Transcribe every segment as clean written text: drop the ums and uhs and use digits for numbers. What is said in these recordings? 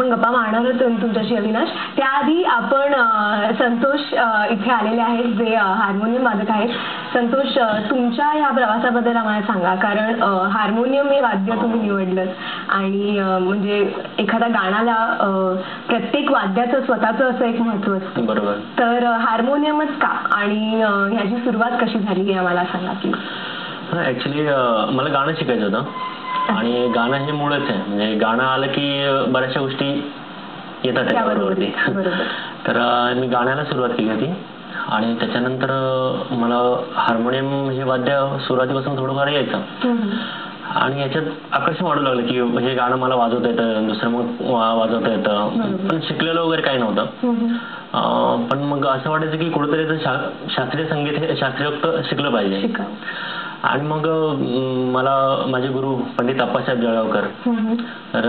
आपण गप्पा मारणारच तुमच्याशी अविनाश। त्याआधी आपण संतोष इथे आलेले आहेत जे हार्मोनियम वादक आहेत। संतोष, तुमच्या या प्रवासाबद्दल आम्हाला सांगा, कारण हार्मोनियम हे वाद्य तुम्ही निवडलं आणि म्हणजे एखाद्या गाण्याला प्रत्येक वाद्याचं स्वतःचं असं एक महत्त्व असतं, बरोबर? तर हार्मोनियमच का आणि ह्याची सुरुवात कशी झाली हे आम्हाला सांगा की. ॲक्च्युली मला गाणं शिकायचं होतं आणि गाणं हे मूळच आहे, म्हणजे गाणं आलं की बऱ्याचशा गोष्टी येतात त्याच्यावरती. तर मी गाण्याला सुरुवात केली होती आणि त्याच्यानंतर मला हार्मोनियम हे वाद्य सुरुवातीपासून थोडंफार यायचं आणि याच्यात आकर्षण वाढू लागलं की हे गाणं मला वाजवता येतं, दुसरं मग वाजवता येतं, पण शिकलेलं वगैरे काही नव्हतं. पण मग असं वाटायचं की कुठेतरी शास्त्रीय संगीत हे शास्त्रोक्त शिकलं पाहिजे. आणि मग मला माझे गुरु पंडित आप्पासाहेब जळगावकर, तर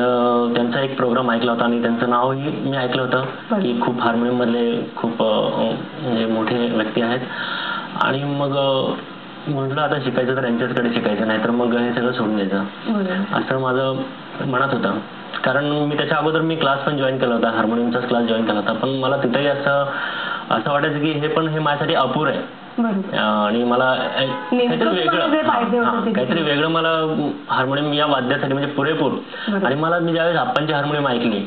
त्यांचा एक प्रोग्राम ऐकला होता आणि त्यांचं नावही मी ऐकलं होतं की खूप हार्मोनियम मधले खूप म्हणजे मोठे व्यक्ती आहेत. आणि मग म्हटलं आता शिकायचं तर त्यांच्याचकडे शिकायचं, नाही तर मग हे सगळं सोडून द्यायचं असं माझं मनात होतं. कारण मी त्याच्या अगोदर मी क्लास पण जॉईन केला होता, हार्मोनियमचाच क्लास जॉईन केला होता, पण मला तिथेही असं वाटायचं की हे पण हे माझ्यासाठी अपूर आहे आणि मला काहीतरी वेगळं मला हार्मोनियम या वाद्यासाठी म्हणजे पुरेपूर. आणि मला मी ज्यावेळेस आप्पांची हार्मोनियम ऐकली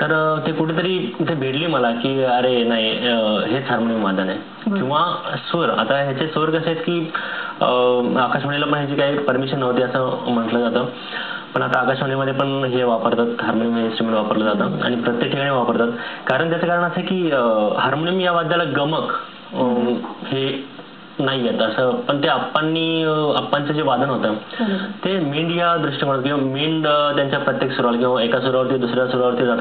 तर ते कुठेतरी इथे भेटली मला की अरे नाही, हेच हार्मोनियम वादन आहे किंवा स्वर. आता ह्याचे स्वर कसे आहेत की आकाशवाणीला पण ह्याची काही परमिशन नव्हती असं म्हटलं जातं, पण आता आकाशवाणीमध्ये पण हे वापरतात, हार्मोनियम हे इन्स्ट्रुमेंट वापरलं जातं आणि प्रत्येक ठिकाणी वापरतात. कारण त्याचं कारण असं की हार्मोनियम या वाद्याला गमक हे नाही येत असं, पण ते आप्पांचं जे वादन होतं ते मेंढ या दृष्टिकोनात किंवा मेंढ त्यांच्या प्रत्येक सुराला किंवा एका सुरावरती दुसऱ्या सुरावरती